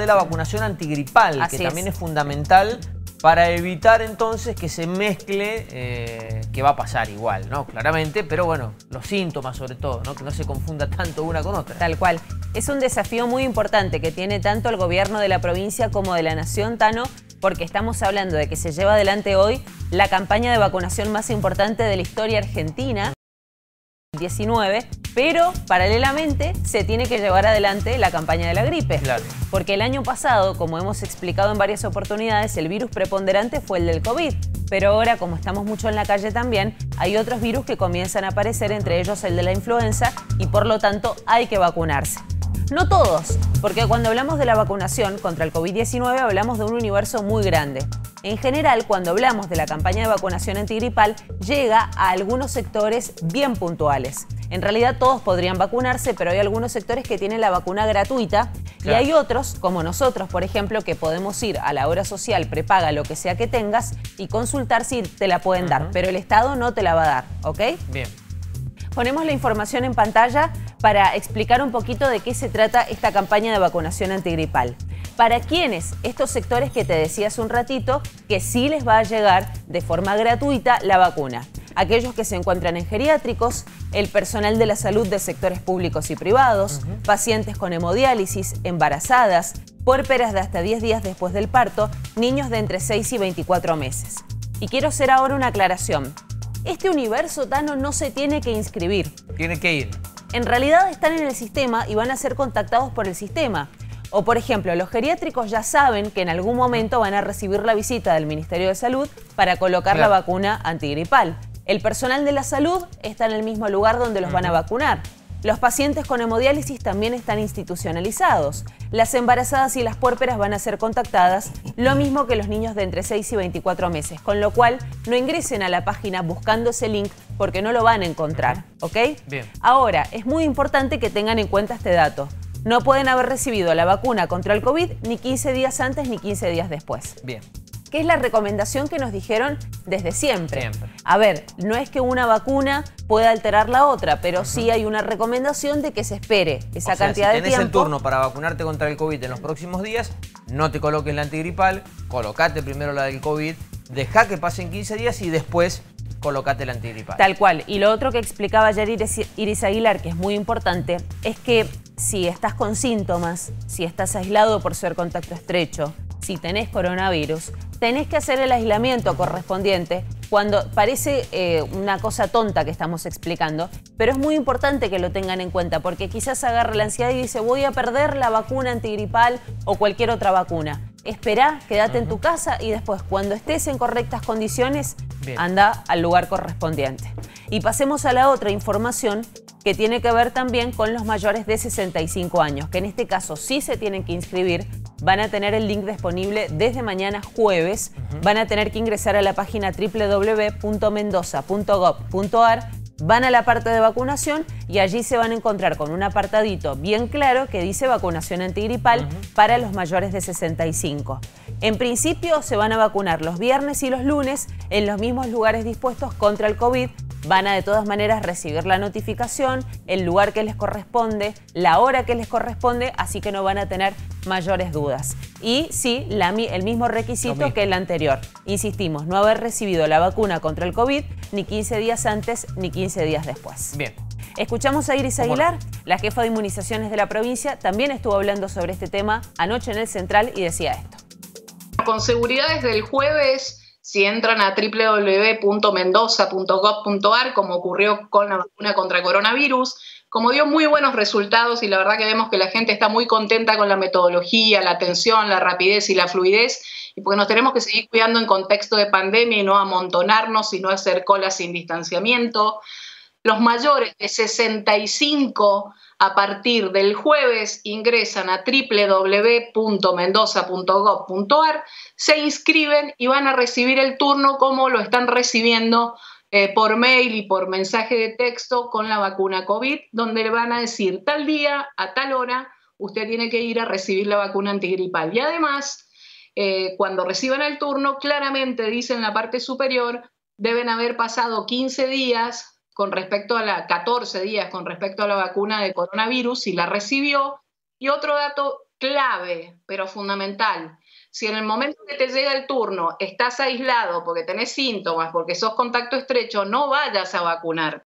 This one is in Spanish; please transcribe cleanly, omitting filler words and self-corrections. de la vacunación antigripal, así que también es fundamental para evitar entonces que se mezcle, que va a pasar igual, ¿no? Claramente, pero bueno, los síntomas sobre todo, ¿no? Que no se confunda tanto una con otra. Tal cual. Es un desafío muy importante que tiene tanto el gobierno de la provincia como de la nación, Tano, porque estamos hablando de que se lleva adelante hoy la campaña de vacunación más importante de la historia argentina, 19, pero paralelamente se tiene que llevar adelante la campaña de la gripe. Claro. Porque el año pasado, como hemos explicado en varias oportunidades, el virus preponderante fue el del COVID. Pero ahora, como estamos mucho en la calle también, hay otros virus que comienzan a aparecer, entre ellos el de la influenza, y por lo tanto hay que vacunarse. No todos, porque cuando hablamos de la vacunación contra el COVID-19 hablamos de un universo muy grande. En general, cuando hablamos de la campaña de vacunación antigripal, llega a algunos sectores bien puntuales. En realidad todos podrían vacunarse, pero hay algunos sectores que tienen la vacuna gratuita y hay otros, como nosotros, por ejemplo, que podemos ir a la obra social, prepaga lo que sea que tengas y consultar si te la pueden dar, pero el Estado no te la va a dar, ¿ok? Bien. Ponemos la información en pantalla para explicar un poquito de qué se trata esta campaña de vacunación antigripal. Para quienes, estos sectores que te decía hace un ratito, que sí les va a llegar de forma gratuita la vacuna. Aquellos que se encuentran en geriátricos, el personal de la salud de sectores públicos y privados, pacientes con hemodiálisis, embarazadas, puérperas de hasta 10 días después del parto, niños de entre 6 y 24 meses. Y quiero hacer ahora una aclaración. Este universo, Tano, no se tiene que inscribir. Tiene que ir. En realidad están en el sistema y van a ser contactados por el sistema. O, por ejemplo, los geriátricos ya saben que en algún momento van a recibir la visita del Ministerio de Salud para colocar la vacuna antigripal. El personal de la salud está en el mismo lugar donde los van a vacunar. Los pacientes con hemodiálisis también están institucionalizados. Las embarazadas y las puérperas van a ser contactadas, lo mismo que los niños de entre 6 y 24 meses, con lo cual no ingresen a la página buscando ese link porque no lo van a encontrar, ¿ok? Bien. Ahora, es muy importante que tengan en cuenta este dato. No pueden haber recibido la vacuna contra el COVID ni 15 días antes ni 15 días después. Bien. Que es la recomendación que nos dijeron desde siempre. A ver, no es que una vacuna pueda alterar la otra, pero sí hay una recomendación de que se espere esa cantidad de tiempo. Si tenés el turno para vacunarte contra el COVID en los próximos días, no te coloques la antigripal, colocate primero la del COVID, dejá que pasen 15 días y después colocate la antigripal. Tal cual. Y lo otro que explicaba ayer Iris Aguilar, que es muy importante, es que si estás con síntomas, si estás aislado por ser contacto estrecho, si tenés coronavirus, tenés que hacer el aislamiento correspondiente. Cuando parece una cosa tonta que estamos explicando, pero es muy importante que lo tengan en cuenta porque quizás agarra la ansiedad y dice voy a perder la vacuna antigripal o cualquier otra vacuna. Esperá, quédate en tu casa y después cuando estés en correctas condiciones, anda al lugar correspondiente. Y pasemos a la otra información que tiene que ver también con los mayores de 65 años, que en este caso sí se tienen que inscribir. Van a tener el link disponible desde mañana jueves. Van a tener que ingresar a la página www.mendoza.gov.ar. Van a la parte de vacunación y allí se van a encontrar con un apartadito bien claro que dice vacunación antigripal para los mayores de 65. En principio se van a vacunar los viernes y los lunes en los mismos lugares dispuestos contra el COVID. Van a de todas maneras recibir la notificación, el lugar que les corresponde, la hora que les corresponde, así que no van a tener mayores dudas. Y sí, el mismo requisito que el anterior. Insistimos, no haber recibido la vacuna contra el COVID ni 15 días antes ni 15 días después. Bien. Escuchamos a Iris Aguilar, la jefa de inmunizaciones de la provincia, también estuvo hablando sobre este tema anoche en el Central y decía esto. Con seguridad desde el jueves, si entran a www.mendoza.gov.ar, como ocurrió con la vacuna contra coronavirus, como dio muy buenos resultados y la verdad que vemos que la gente está muy contenta con la metodología, la atención, la rapidez y la fluidez, y porque nos tenemos que seguir cuidando en contexto de pandemia y no amontonarnos y no hacer colas sin distanciamiento. Los mayores de 65 a partir del jueves ingresan a www.mendoza.gov.ar, se inscriben y van a recibir el turno como lo están recibiendo por mail y por mensaje de texto con la vacuna COVID, donde le van a decir tal día, a tal hora, usted tiene que ir a recibir la vacuna antigripal. Y además, cuando reciban el turno, claramente dice en la parte superior, deben haber pasado 15 días con respecto a la 14 días con respecto a la vacuna de coronavirus, si la recibió. Y otro dato clave, pero fundamental. Si en el momento que te llega el turno estás aislado porque tenés síntomas, porque sos contacto estrecho, no vayas a vacunar.